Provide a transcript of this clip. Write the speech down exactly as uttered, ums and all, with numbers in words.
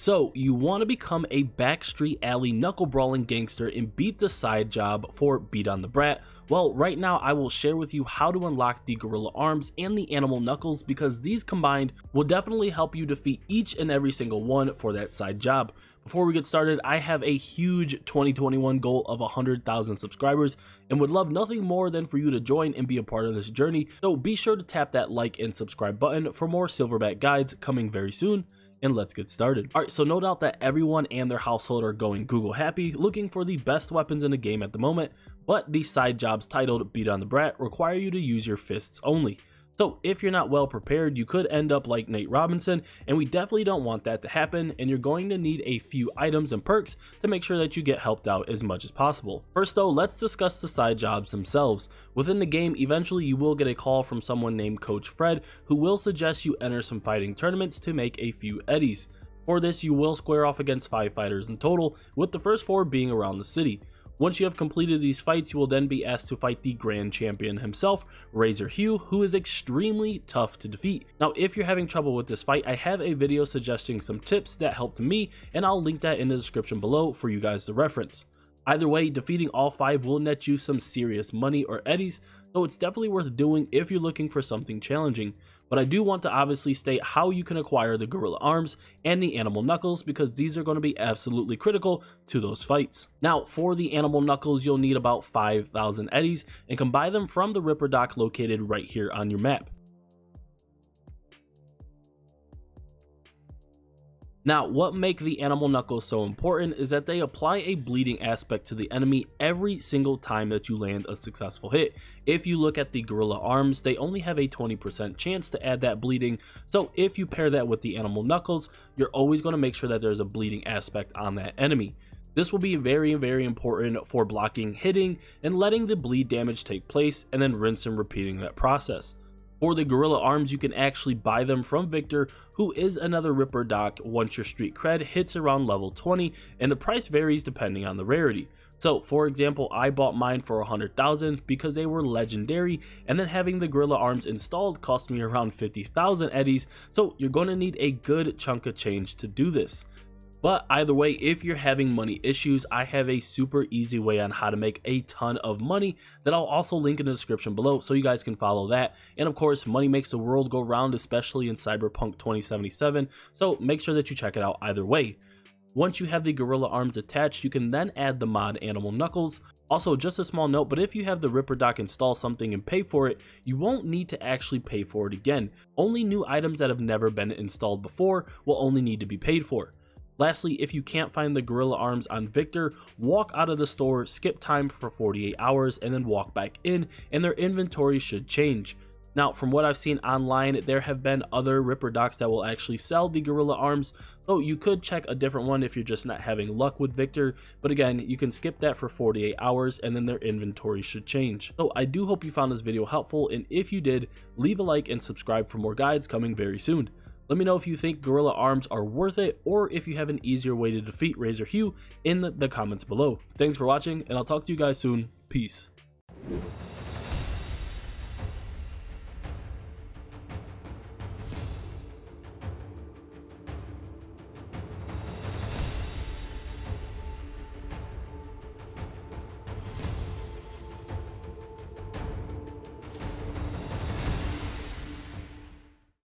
So you want to become a backstreet alley knuckle brawling gangster and beat the side job for Beat on the Brat? Well, right now I will share with you how to unlock the Gorilla Arms and the Animal Knuckles, because these combined will definitely help you defeat each and every single one for that side job. Before we get started, I have a huge twenty twenty-one goal of one hundred thousand subscribers and would love nothing more than for you to join and be a part of this journey, so be sure to tap that like and subscribe button for more Silverback guides coming very soon. And let's get started. All right, so no doubt that everyone and their household are going Google happy, looking for the best weapons in the game at the moment, but the side jobs titled Beat on the Brat require you to use your fists only. So if you're not well prepared, you could end up like Nate Robinson, and we definitely don't want that to happen, and you're going to need a few items and perks to make sure that you get helped out as much as possible. First though, let's discuss the side jobs themselves. Within the game, eventually you will get a call from someone named Coach Fred, who will suggest you enter some fighting tournaments to make a few eddies. For this, you will square off against five fighters in total, with the first four being around the city. Once you have completed these fights, you will then be asked to fight the Grand Champion himself, Razor Hugh, who is extremely tough to defeat. Now, if you're having trouble with this fight, I have a video suggesting some tips that helped me, and I'll link that in the description below for you guys to reference. Either way, defeating all five will net you some serious money or eddies, so it's definitely worth doing if you're looking for something challenging. But I do want to obviously state how you can acquire the Gorilla Arms and the Animal Knuckles, because these are going to be absolutely critical to those fights. Now, for the Animal Knuckles, you'll need about five thousand eddies and can buy them from the Ripper Doc located right here on your map. Now, what makes the Animal Knuckles so important is that they apply a bleeding aspect to the enemy every single time that you land a successful hit. If you look at the Gorilla Arms, they only have a twenty percent chance to add that bleeding, so if you pair that with the Animal Knuckles, you're always going to make sure that there's a bleeding aspect on that enemy. This will be very, very important for blocking, hitting, and letting the bleed damage take place, and then rinse and repeating that process. For the Gorilla Arms, you can actually buy them from Victor, who is another Ripper Doc, once your street cred hits around level twenty, and the price varies depending on the rarity. So for example, I bought mine for one hundred thousand because they were legendary, and then having the Gorilla Arms installed cost me around fifty thousand eddies, so you're going to need a good chunk of change to do this. But either way, if you're having money issues, I have a super easy way on how to make a ton of money that I'll also link in the description below so you guys can follow that. And of course, money makes the world go round, especially in Cyberpunk twenty seventy-seven, so make sure that you check it out either way. Once you have the Gorilla Arms attached, you can then add the mod Animal Knuckles. Also, just a small note, but if you have the Ripper Doc install something and pay for it, you won't need to actually pay for it again. Only new items that have never been installed before will only need to be paid for. Lastly, if you can't find the Gorilla Arms on Victor, walk out of the store, skip time for forty-eight hours, and then walk back in, and their inventory should change. Now, from what I've seen online, there have been other Ripper Docs that will actually sell the Gorilla Arms, so you could check a different one if you're just not having luck with Victor, but again, you can skip that for forty-eight hours, and then their inventory should change. So I do hope you found this video helpful, and if you did, leave a like and subscribe for more guides coming very soon. Let me know if you think Gorilla Arms are worth it, or if you have an easier way to defeat Razor Hugh in the comments below. Thanks for watching, and I'll talk to you guys soon. Peace.